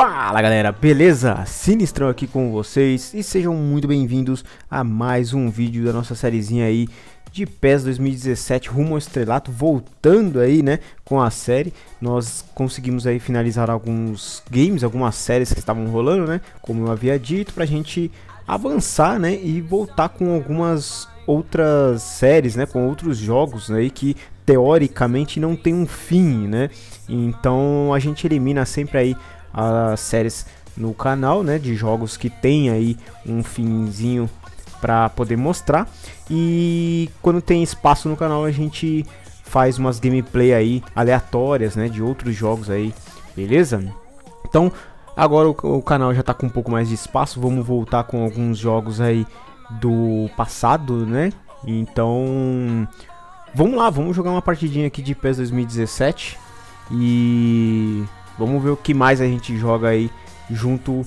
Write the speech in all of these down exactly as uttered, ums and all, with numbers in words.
Fala galera, beleza? Sinistrão aqui com vocês e sejam muito bem-vindos a mais um vídeo da nossa sériezinha aí de PES dois mil e dezessete Rumo ao Estrelato, voltando aí, né, com a série. Nós conseguimos aí finalizar alguns games, algumas séries que estavam rolando, né, como eu havia dito, pra gente avançar, né, e voltar com algumas outras séries, né, com outros jogos aí, né, que teoricamente não tem um fim, né. Então a gente elimina sempre aí as séries no canal, né, de jogos que tem aí um finzinho para poder mostrar, e quando tem espaço no canal a gente faz umas gameplay aí aleatórias, né, de outros jogos aí, beleza? Então agora o, o canal já tá com um pouco mais de espaço, vamos voltar com alguns jogos aí do passado, né? Então vamos lá, vamos jogar uma partidinha aqui de PES dois mil e dezessete e vamos ver o que mais a gente joga aí junto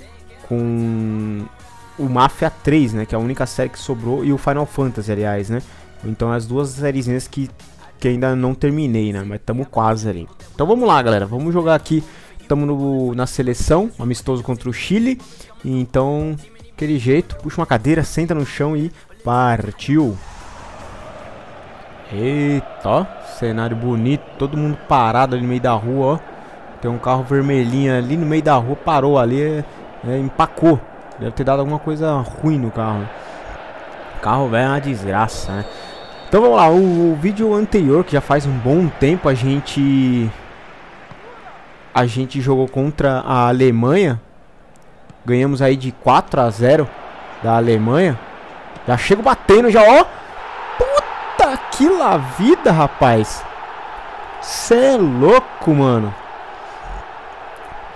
com o Mafia três, né? Que é a única série que sobrou, e o Final Fantasy, aliás, né? Então as duas sériezinhas que, que ainda não terminei, né? Mas estamos quase ali. Então vamos lá, galera. Vamos jogar aqui. Estamos na seleção, amistoso contra o Chile. Então, aquele jeito. Puxa uma cadeira, senta no chão e partiu. Eita, ó. Cenário bonito. Todo mundo parado ali no meio da rua, ó. Tem um carro vermelhinho ali no meio da rua, parou ali, é, empacou. Deve ter dado alguma coisa ruim no carro. O carro velho é uma desgraça, né? Então vamos lá, o, o vídeo anterior, que já faz um bom tempo, a gente... A gente jogou contra a Alemanha. Ganhamos aí de quatro a zero da Alemanha. Já chego batendo, já, ó. Puta que lá vida, rapaz. Cê é louco, mano.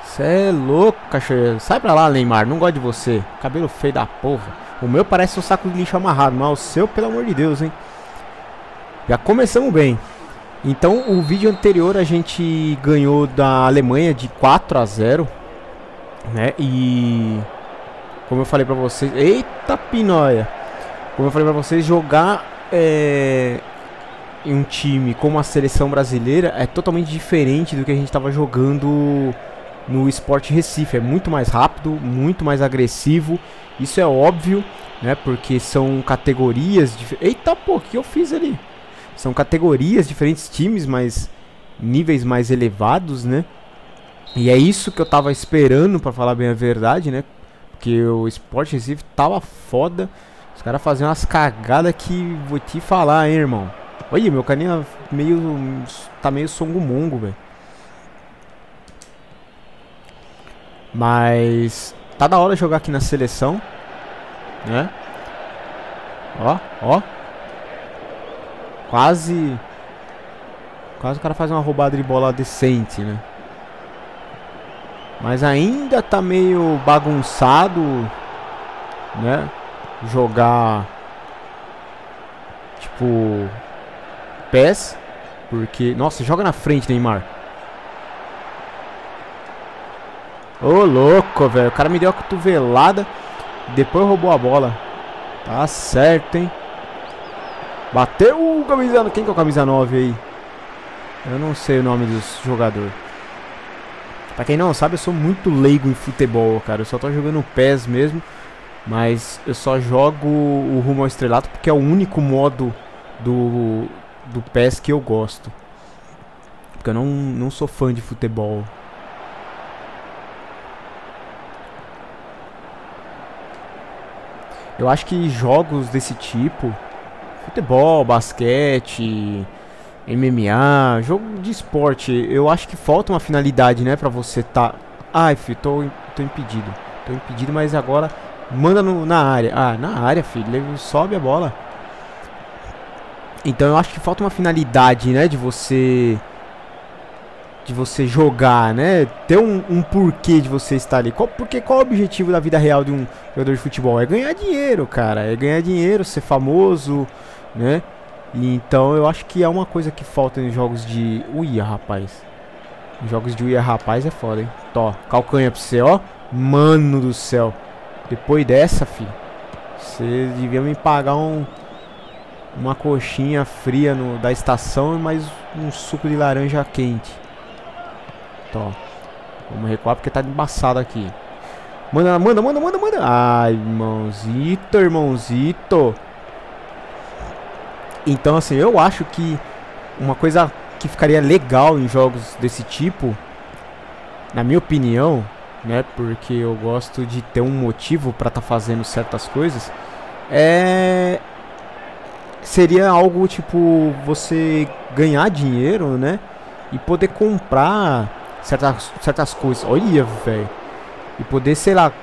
Você é louco, cachorro. Sai pra lá, Neymar. Não gosto de você. Cabelo feio da porra. O meu parece um saco de lixo amarrado, mas o seu, pelo amor de Deus, hein? Já começamos bem. Então, o vídeo anterior a gente ganhou da Alemanha de quatro a zero, né? E... como eu falei pra vocês... Eita, pinóia! Como eu falei pra vocês, jogar é... em um time como a seleção brasileira é totalmente diferente do que a gente tava jogando no Sport Recife. É muito mais rápido, muito mais agressivo. Isso é óbvio, né? Porque são categorias dif... Eita, pô, o que eu fiz ali? São categorias, diferentes times, mas níveis mais elevados, né? E é isso que eu tava esperando, pra falar bem a verdade, né? Porque o Sport Recife tava foda. Os caras faziam umas cagadas que vou te falar, hein, irmão. Olha, meu caninho meio... tá meio songo-mongo, velho. Mas tá da hora jogar aqui na seleção, né? Ó, ó. Quase. Quase o cara faz uma roubada de bola decente, né? Mas ainda tá meio bagunçado, né? Jogar tipo PES. Porque... nossa, joga na frente, Neymar. Ô, louco, velho. O cara me deu a cotovelada. Depois roubou a bola. Tá certo, hein? Bateu o camisa... Quem que é o camisa nove aí? Eu não sei o nome do jogador. Pra quem não sabe, eu sou muito leigo em futebol, cara. Eu só tô jogando PES mesmo. Mas eu só jogo o Rumo ao Estrelato porque é o único modo do, do PES que eu gosto. Porque eu não, não sou fã de futebol. Eu acho que jogos desse tipo, futebol, basquete, M M A, jogo de esporte, eu acho que falta uma finalidade, né, pra você tá... Ai, filho, tô, tô impedido. Tô impedido, mas agora manda no, na área. Ah, na área, filho, sobe a bola. Então eu acho que falta uma finalidade, né, de você... de você jogar, né? Ter um, um porquê de você estar ali. Qual, porque qual é o objetivo da vida real de um jogador de futebol? É ganhar dinheiro, cara. É ganhar dinheiro, ser famoso, né? E então eu acho que é uma coisa que falta em jogos de... Uia, rapaz. Em jogos de uia, rapaz, é foda, hein? Tó, calcanha pra você, ó. Mano do céu. Depois dessa, filho, você devia me pagar um... uma coxinha fria no, da estação e mais um suco de laranja quente. Ó, Vamos recuar porque tá embaçado aqui. Manda, manda, manda, manda, manda. Ai, irmãozito, irmãozito. Então, assim, eu acho que uma coisa que ficaria legal em jogos desse tipo, na minha opinião, né, porque eu gosto de ter um motivo pra tá fazendo certas coisas, é... seria algo tipo você ganhar dinheiro, né, e poder comprar certas, certas coisas. Olha, velho. E poder, sei lá,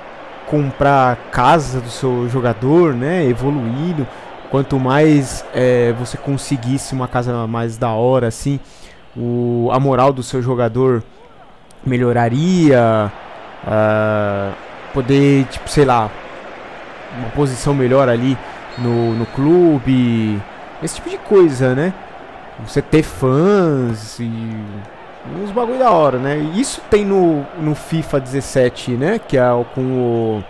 comprar a casa do seu jogador, né, evoluindo. Quanto mais é, você conseguisse uma casa mais da hora, assim, o, a moral do seu jogador melhoraria. Uh, poder, tipo, sei lá, uma posição melhor ali no, no clube. Esse tipo de coisa, né? Você ter fãs e uns bagulho da hora, né? Isso tem no, no FIFA dezessete, né? Que é com o...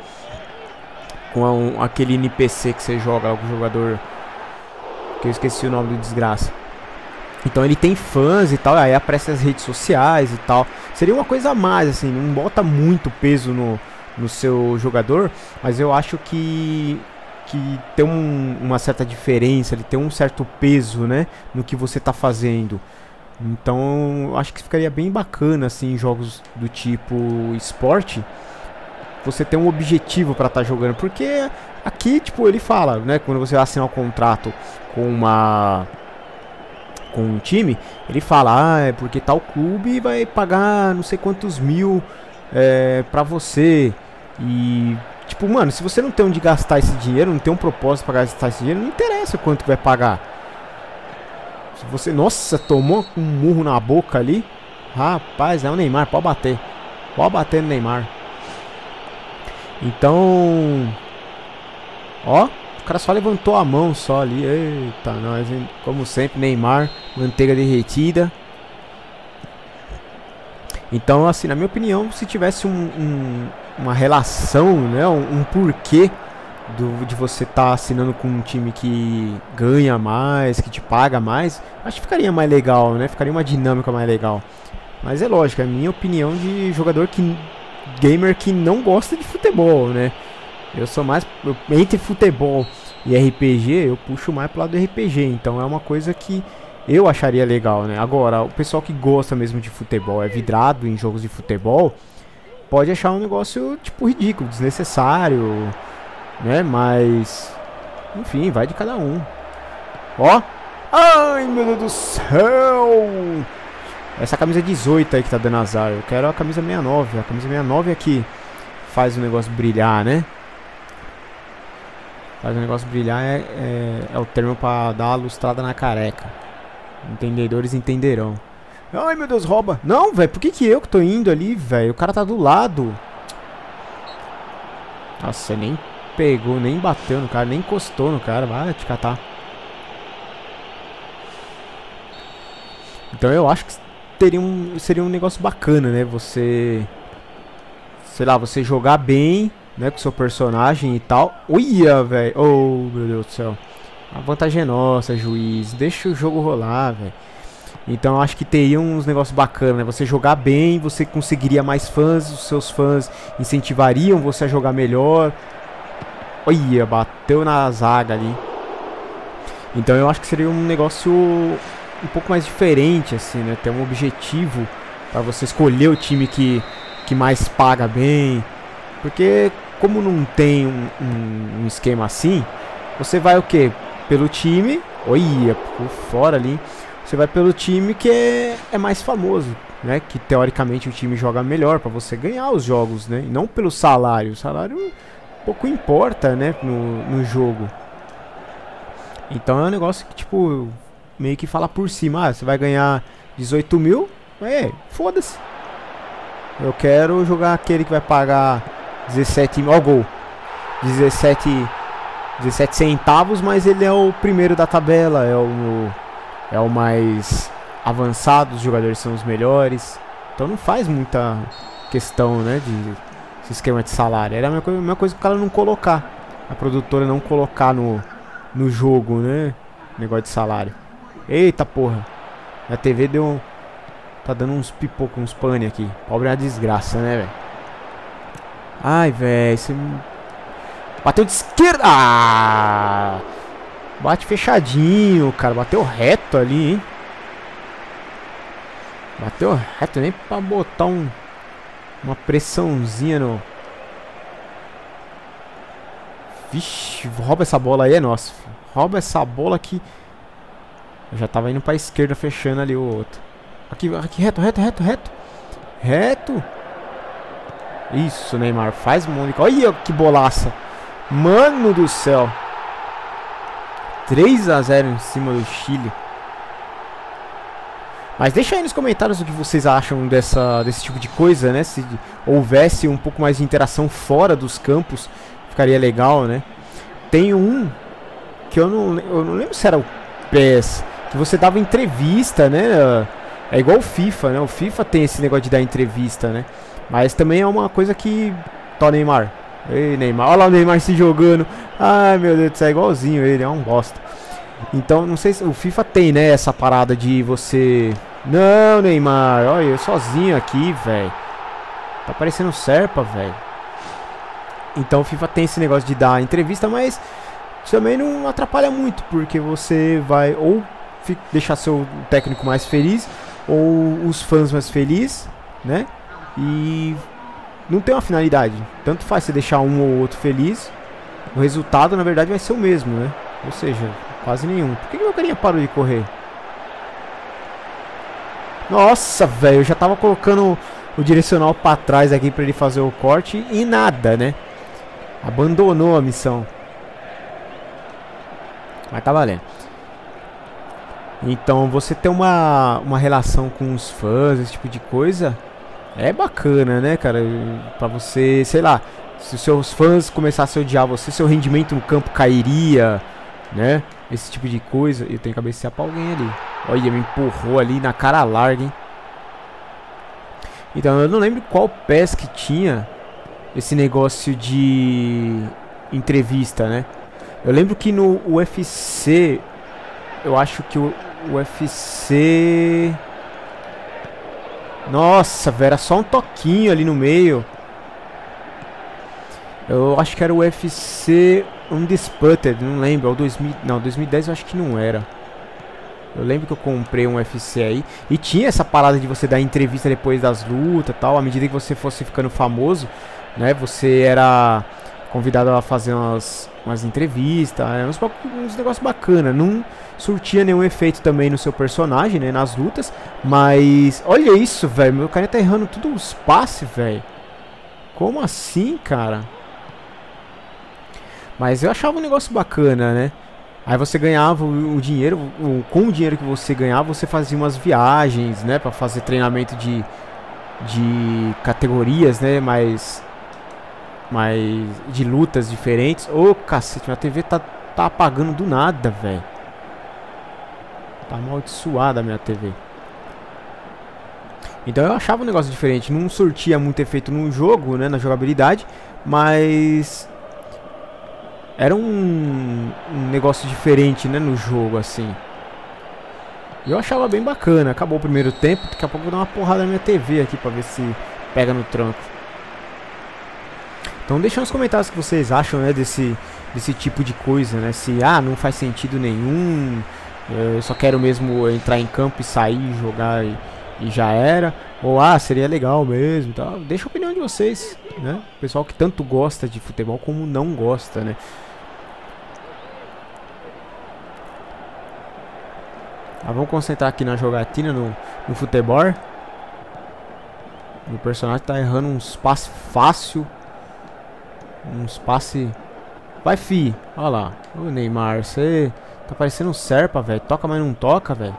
com um, aquele N P C que você joga, o jogador que eu esqueci o nome do desgraça. Então ele tem fãs e tal, aí aparece as redes sociais e tal. Seria uma coisa a mais, assim, não bota muito peso no, no seu jogador, mas eu acho que que tem um, uma certa diferença, ele tem um certo peso, né, no que você tá fazendo. Então eu acho que ficaria bem bacana, assim, em jogos do tipo esporte, você tem um objetivo para estar tá jogando, porque aqui, tipo, ele fala, né, quando você vai assinar um contrato com uma com um time, ele fala, ah, é porque tal clube vai pagar não sei quantos mil é, para você, e tipo, mano, se você não tem onde gastar esse dinheiro, não tem um propósito para gastar esse dinheiro, não interessa quanto vai pagar. Se você, nossa, tomou um murro na boca ali, rapaz, é o Neymar, pode bater, pode bater no Neymar. Então, ó, o cara só levantou a mão só ali. Eita, nós, hein? Como sempre, Neymar, manteiga derretida. Então, assim, na minha opinião, se tivesse um, um, uma relação, né, um, um porquê do, de você estar tá assinando com um time que ganha mais, que te paga mais, acho que ficaria mais legal, né? Ficaria uma dinâmica mais legal. Mas é lógico, é a minha opinião de jogador que... gamer que não gosta de futebol, né? Eu sou mais... eu, entre futebol e R P G, eu puxo mais pro lado do R P G. Então é uma coisa que eu acharia legal, né? Agora, o pessoal que gosta mesmo de futebol, é vidrado em jogos de futebol, pode achar um negócio, tipo, ridículo, desnecessário, né? Mas... enfim, vai de cada um. Ó! Ai, meu Deus do céu! Essa camisa dezoito aí que tá dando azar. Eu quero a camisa sessenta e nove. A camisa sessenta e nove é que faz o negócio brilhar, né? Faz o negócio brilhar é, é, é o termo pra dar uma lustrada na careca. Entendedores entenderão. Ai, meu Deus, rouba. Não, velho, por que que eu que tô indo ali, velho? O cara tá do lado. Nossa, nem pegou, nem bateu no cara, nem encostou no cara. Vai te catar. Então eu acho que teria um, seria um negócio bacana, né? Você, sei lá, você jogar bem, né, com seu personagem e tal. Uia, velho. Oh, meu Deus do céu. A vantagem é nossa, juiz. Deixa o jogo rolar, velho. Então eu acho que teria uns negócios bacanas, né? Você jogar bem, você conseguiria mais fãs. Os seus fãs incentivariam você a jogar melhor. Uia, bateu na zaga ali. Então eu acho que seria um negócio... um pouco mais diferente, assim, né? Ter um objetivo para você escolher o time que, que mais paga bem. Porque como não tem um, um, um esquema assim, você vai o que? Pelo time. Olha, por fora ali. Você vai pelo time que é, é mais famoso, né? Que teoricamente o time joga melhor para você ganhar os jogos, né? E não pelo salário. O salário pouco importa, né? No, no jogo. Então é um negócio que, tipo... meio que fala por cima, ah, você vai ganhar dezoito mil, é, foda-se. Eu quero jogar aquele que vai pagar dezessete mil, ó, gol, dezessete, dezessete centavos, mas ele é o primeiro da tabela, é o, é o mais avançado, os jogadores são os melhores. Então não faz muita questão, né, de esse esquema de salário. Era a mesma coisa, a mesma coisa que o cara não colocar, a produtora não colocar no, no jogo, né, negócio de salário. Eita porra, a T V deu um, Tá dando uns pipocos, uns pane aqui. Pobre é uma desgraça, né, velho? Ai, velho. Esse... Bateu de esquerda. Ah! Bate fechadinho, cara. Bateu reto ali, hein? Bateu reto. Nem pra botar um... uma pressãozinha no... Vixe, rouba essa bola aí, é nossa. Rouba essa bola que... Eu já tava indo pra esquerda, fechando ali o outro. Aqui, aqui, reto, reto, reto, reto. Reto. Isso, Neymar. Faz Mônica. Olha que bolaça. Mano do céu. três a zero em cima do Chile. Mas deixa aí nos comentários o que vocês acham dessa, desse tipo de coisa, né? Se houvesse um pouco mais de interação fora dos campos, ficaria legal, né? Tem um que eu não, eu não lembro se era o P E S, que você dava entrevista, né? É igual o FIFA, né? O FIFA tem esse negócio de dar entrevista, né? Mas também é uma coisa que... Tó, Neymar. Ei, Neymar. Olha lá o Neymar se jogando. Ai, meu Deus do céu, é igualzinho ele. É um bosta. Então, não sei se... O FIFA tem, né? Essa parada de você... Não, Neymar. Olha, eu sozinho aqui, velho. Tá parecendo um Serpa, velho. Então, o FIFA tem esse negócio de dar entrevista, mas... também não atrapalha muito, porque você vai ou deixar seu técnico mais feliz... ou os fãs mais felizes, né? E não tem uma finalidade. Tanto faz você deixar um ou outro feliz. O resultado, na verdade, vai ser o mesmo, né? Ou seja, quase nenhum. Por que meu carinha parou de correr? Nossa, velho. Eu já tava colocando o direcional pra trás aqui pra ele fazer o corte. E nada, né? Abandonou a missão. Mas tá valendo. Então, você ter uma, uma relação com os fãs, esse tipo de coisa, é bacana, né, cara? Pra você, sei lá, se os seus fãs começassem a odiar você, seu rendimento no campo cairia, né? Esse tipo de coisa. Eu tenho que cabecear pra alguém ali. Olha, me empurrou ali na cara larga, hein? Então, eu não lembro qual P E S que tinha esse negócio de entrevista, né? Eu lembro que no U F C... Eu acho que o U F C... Nossa, velho, era só um toquinho ali no meio. Eu acho que era o U F C Undisputed, não lembro. Ou dois mil... Não, dois mil e dez eu acho que não era. Eu lembro que eu comprei um U F C aí. E tinha essa parada de você dar entrevista depois das lutas e tal. À medida que você fosse ficando famoso, né, você era convidado a fazer umas, umas entrevistas, né? uns, uns negócios bacanas. Não surtia nenhum efeito também no seu personagem, né? Nas lutas. Mas, olha isso, velho. Meu cara tá errando tudo os passes, velho. Como assim, cara? Mas eu achava um negócio bacana, né? Aí você ganhava o, o dinheiro, o, com o dinheiro que você ganhava, você fazia umas viagens, né? Pra fazer treinamento de, de categorias, né? Mas... mas de lutas diferentes. Ô, oh, cacete, minha T V tá, tá apagando do nada, velho. Tá amaldiçoada a minha T V. Então eu achava um negócio diferente. Não surtia muito efeito no jogo, né? Na jogabilidade. Mas... era um, um negócio diferente, né? No jogo, assim. E eu achava bem bacana. Acabou o primeiro tempo. Daqui a pouco eu vou dar uma porrada na minha T V aqui pra ver se pega no tronco. Então deixa nos comentários o que vocês acham, né, desse, desse tipo de coisa, né? Se, ah, não faz sentido nenhum, eu só quero mesmo entrar em campo e sair, jogar e, e já era. Ou, ah, seria legal mesmo, tá? Deixa a opinião de vocês, né? O pessoal que tanto gosta de futebol como não gosta, né? Ah, vamos concentrar aqui na jogatina, no, no futebol. O personagem tá errando uns passes fácil. Uns passe. Vai, fi. Olha lá. Ô, Neymar, você tá parecendo um Serpa, velho. Toca, mas não toca, velho.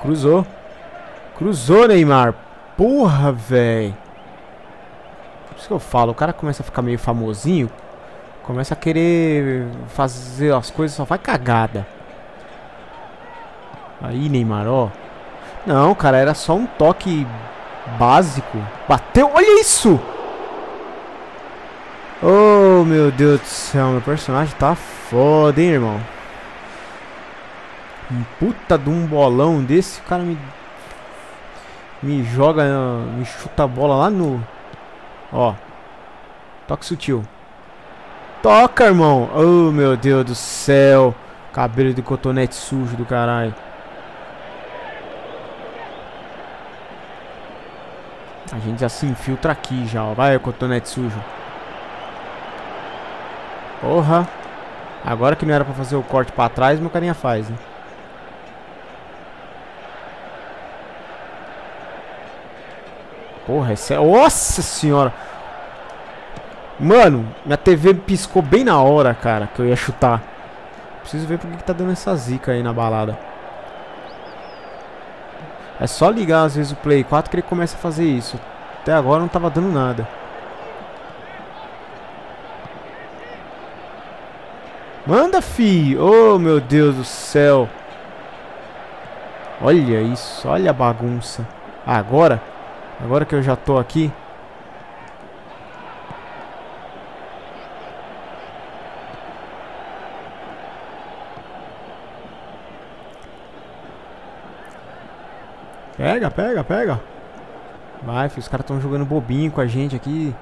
Cruzou. Cruzou, Neymar. Porra, velho. Por isso que eu falo. O cara começa a ficar meio famosinho. Começa a querer fazer as coisas, só vai cagada. Aí, Neymar, ó. Não, cara, era só um toque básico. Bateu, olha isso! Oh, meu Deus do céu, meu personagem tá foda, hein, irmão. Um puta de um bolão desse, o cara me me joga, me chuta a bola lá no... Ó, toque sutil. Toca, irmão. Oh, meu Deus do céu. Cabelo de cotonete sujo do caralho. A gente já se infiltra aqui já, ó. Vai, cotonete sujo. Porra. Agora que não era pra fazer o corte pra trás, meu carinha faz, né? Porra, esse é... Nossa senhora. Mano, minha T V piscou bem na hora, cara, que eu ia chutar. Preciso ver porque que tá dando essa zica aí na balada. É só ligar às vezes o Play quatro que ele começa a fazer isso. Até agora não tava dando nada. Manda, fi! Oh, meu Deus do céu! Olha isso, olha a bagunça. Agora, agora que eu já tô aqui. Pega, pega, pega. Vai, filho, os caras estão jogando bobinho com a gente aqui.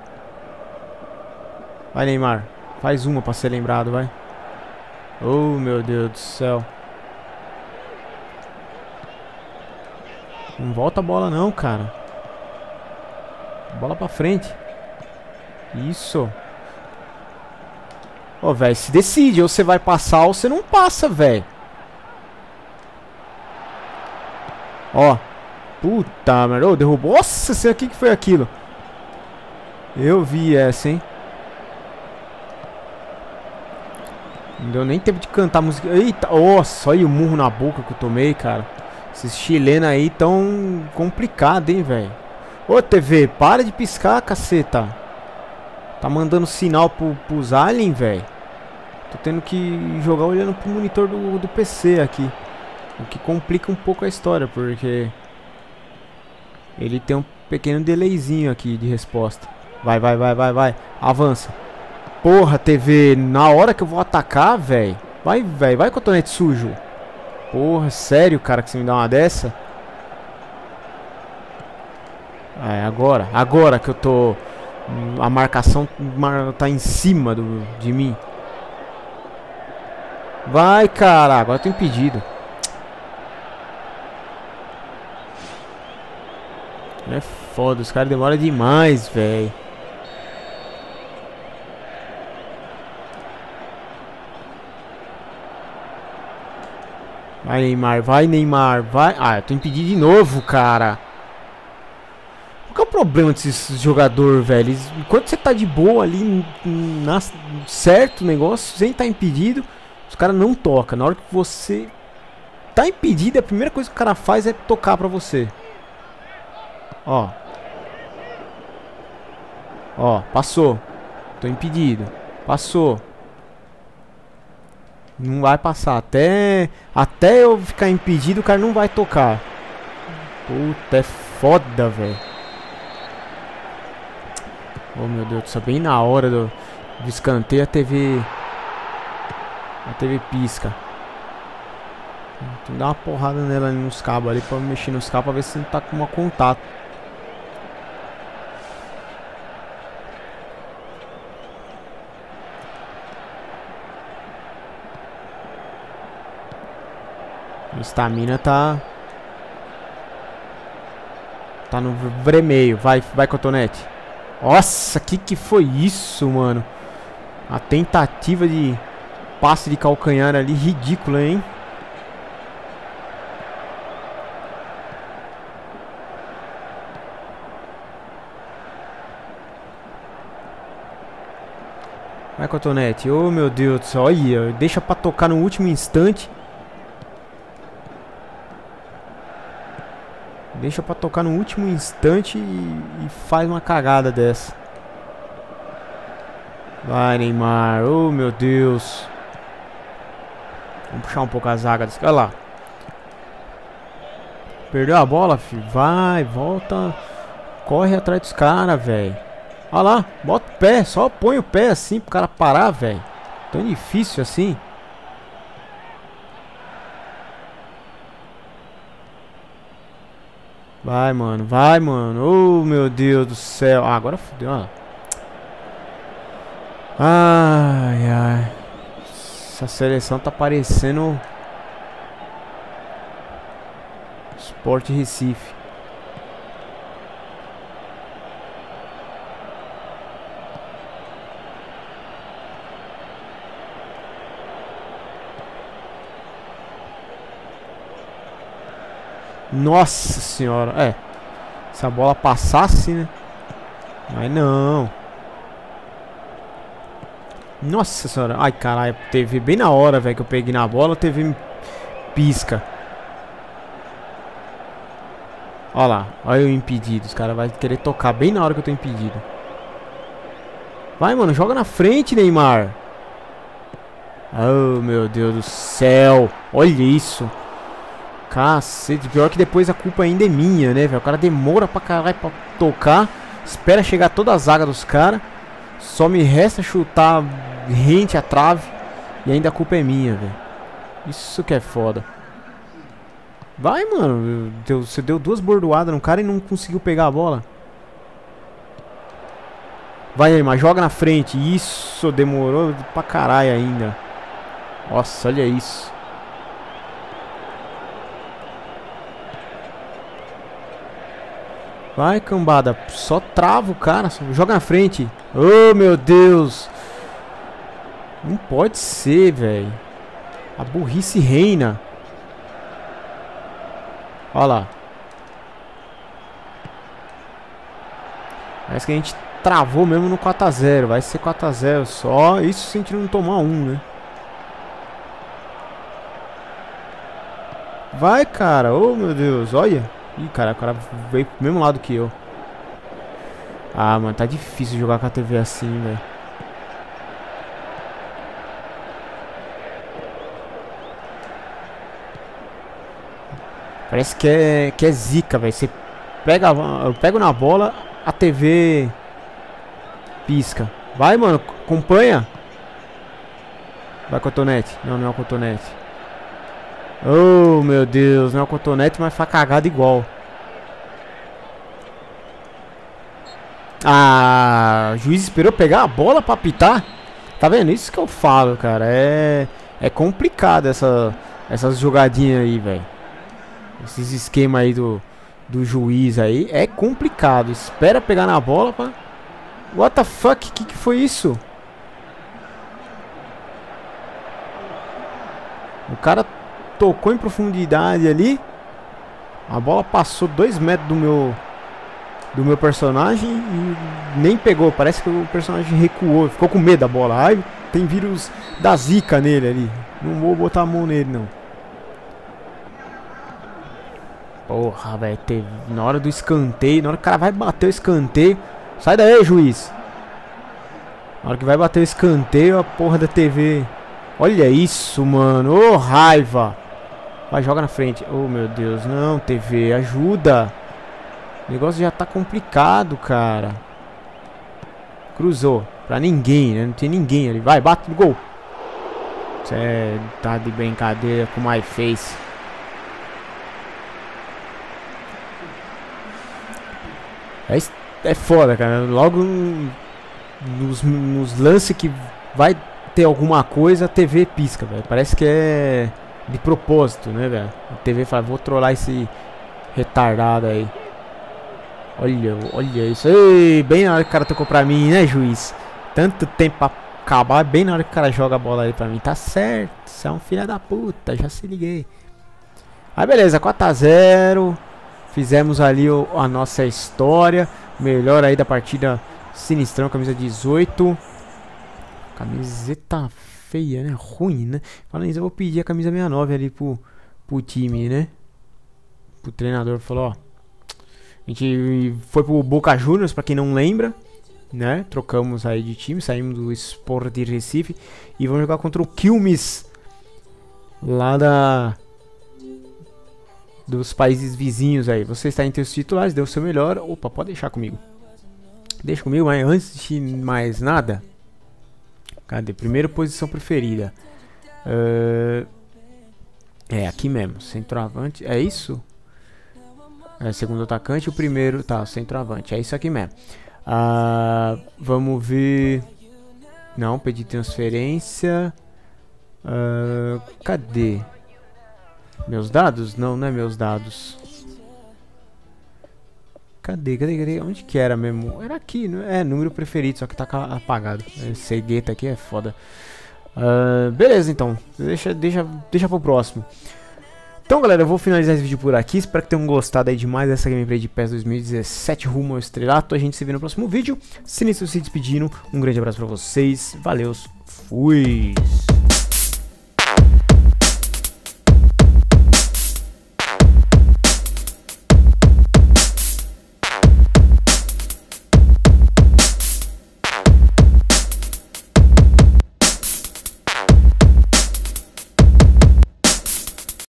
Vai, Neymar. Faz uma pra ser lembrado, vai. Oh, meu Deus do céu. Não volta a bola não, cara. Bola pra frente. Isso. Ô, oh, velho, se decide. Ou você vai passar ou você não passa, velho. Ó. Puta merda. Oh, derrubou. Nossa senhora, o que que foi aquilo? Eu vi essa, hein. Não deu nem tempo de cantar a música. Eita, nossa, olha o murro na boca que eu tomei, cara. Esses chilenos aí tão complicado, hein, velho. Ô, T V, para de piscar, caceta. Tá mandando sinal pro, pros aliens, velho. Tô tendo que jogar olhando pro monitor do, do P C aqui. O que complica um pouco a história, porque... ele tem um pequeno delayzinho aqui de resposta. Vai, vai, vai, vai, vai. Avança. Porra, T V, na hora que eu vou atacar, velho. Vai, velho, vai, cotonete sujo. Porra, sério, cara, que você me dá uma dessa? É, agora, agora que eu tô... a marcação tá em cima do, de mim. Vai, cara, agora eu tô impedido. É foda, os caras demoram demais, velho. Vai, Neymar, vai, Neymar, vai. Ah, eu tô impedido de novo, cara. Qual que é o problema desses jogadores, velho? Eles, enquanto você tá de boa ali, na, certo o negócio, sem tá impedido, os caras não tocam. Na hora que você tá impedido, a primeira coisa que o cara faz é tocar pra você. Ó. Ó, passou. Tô impedido. Passou. Não vai passar. Até, até eu ficar impedido, o cara não vai tocar. Puta, é foda, velho. Oh, meu Deus. Só bem na hora do, do escanteio, a T V... a T V pisca. Tem que dar uma porrada nela nos cabos ali, pra mexer nos cabos, pra ver se não tá com um contato. Estamina tá... tá no vermelho. Vai, vai, cotonete. Nossa, que que foi isso, mano? A tentativa de passe de calcanhar ali, ridícula, hein? Vai, cotonete. Oh, meu Deus do céu. Olha, deixa pra tocar no último instante. Deixa pra tocar no último instante e, e faz uma cagada dessa. Vai, Neymar. Oh, meu Deus. Vamos puxar um pouco a zaga desse... Olha lá. Perdeu a bola, filho. Vai, volta. Corre atrás dos caras, velho. Olha lá, bota o pé, só põe o pé assim pro cara parar, velho. Tão difícil assim. Vai, mano, vai, mano. Oh, meu Deus do céu. Ah, agora fodeu, ó. Ai, ai. Essa seleção tá parecendo Sport Recife. Nossa senhora, é. Se a bola passasse, né? Mas não. Nossa senhora, ai caralho, teve bem na hora, velho, que eu peguei na bola, teve pisca. Olha lá, olha eu impedido, os caras vão querer tocar bem na hora que eu tô impedido. Vai, mano, joga na frente, Neymar. Oh, meu Deus do céu, olha isso. Cacete, pior que depois a culpa ainda é minha, né, velho? O cara demora pra caralho pra tocar. Espera chegar toda a zaga dos caras. Só me resta chutar rente a trave. E ainda a culpa é minha, velho. Isso que é foda. Vai, mano. Deu, você deu duas bordoadas no cara e não conseguiu pegar a bola. Vai, Neymar, joga na frente. Isso, demorou pra caralho ainda. Nossa, olha isso. Vai, cambada, só trava o cara, só joga na frente. Oh, meu Deus. Não pode ser, velho. A burrice reina. Olha lá. Parece que a gente travou mesmo no quatro a zero. Vai ser quatro a zero só. Isso se a gente não tomar um, né? Vai, cara. Oh, meu Deus, olha. Ih, cara, o cara veio pro mesmo lado que eu. Ah, mano, tá difícil jogar com a T V assim, velho. Parece que é, que é zica, velho. Você pega, eu pego na bola, a T V pisca. Vai, mano, acompanha. Vai, cotonete. Não, não é o cotonete. Oh, meu Deus, não é o cotonete, mas foi cagado igual. Ah, o juiz esperou pegar a bola pra apitar. Tá vendo? Isso que eu falo, cara. É, é complicado essa, essas jogadinhas aí, velho. Esses esquemas aí do, do juiz aí. É complicado. Espera pegar na bola pra... What the fuck? Que que foi isso? O cara... tocou em profundidade ali. A bola passou dois metros do meu do meu personagem e nem pegou. Parece que o personagem recuou, ficou com medo da bola. Ai, tem vírus da zica nele ali. Não vou botar a mão nele, não. Porra, velho, teve... na hora do escanteio, na hora que o cara vai bater o escanteio, sai daí, juiz. Na hora que vai bater o escanteio, a porra da T V. Olha isso, mano. Ô, raiva. Vai, joga na frente. Oh, meu Deus. Não, T V, ajuda. O negócio já tá complicado, cara. Cruzou. Pra ninguém, né? Não tem ninguém ali. Vai, bate no gol. Você tá de brincadeira com o My Face. É, é foda, cara. Logo nos, nos lances que vai ter alguma coisa, a T V pisca, velho. Parece que é de propósito, né, velho? A T V fala, vou trollar esse retardado aí. Olha, olha isso. Ei, bem na hora que o cara tocou pra mim, né, juiz? Tanto tempo pra acabar, bem na hora que o cara joga a bola aí pra mim. Tá certo, você é um filho da puta, já se liguei. Aí, beleza, quatro a zero. Fizemos ali o, a nossa história. Melhor aí da partida, Sinistrão, camisa dezoito. Camiseta feia, né? Ruim, né? Falando isso, eu vou pedir a camisa sessenta e nove ali pro, pro time, né? Pro treinador. Falou, ó. A gente foi pro Boca Juniors, pra quem não lembra, né? Trocamos aí de time, saímos do Sport Recife. E vamos jogar contra o Quilmes. Lá da... dos países vizinhos aí. Você está entre os titulares, deu o seu melhor. Opa, pode deixar comigo. Deixa comigo, mas antes de mais nada... Cadê? Primeira posição preferida. Uh, é, aqui mesmo. Centroavante. É isso? É, segundo atacante. O primeiro... Tá, centroavante. É isso aqui mesmo. Uh, vamos ver... Não, pedir transferência. Uh, cadê? Meus dados? Não, não é meus dados. Cadê, cadê, cadê? Onde que era mesmo? Era aqui, não é? É número preferido, só que tá apagado. Esse gueta aqui é foda. Uh, beleza, então. Deixa, deixa, deixa pro próximo. Então, galera, eu vou finalizar esse vídeo por aqui. Espero que tenham gostado aí demais dessa gameplay de PES dois mil e dezessete rumo ao estrelato. A gente se vê no próximo vídeo. Sinistrão se despedindo. Um grande abraço pra vocês. Valeu. Fui.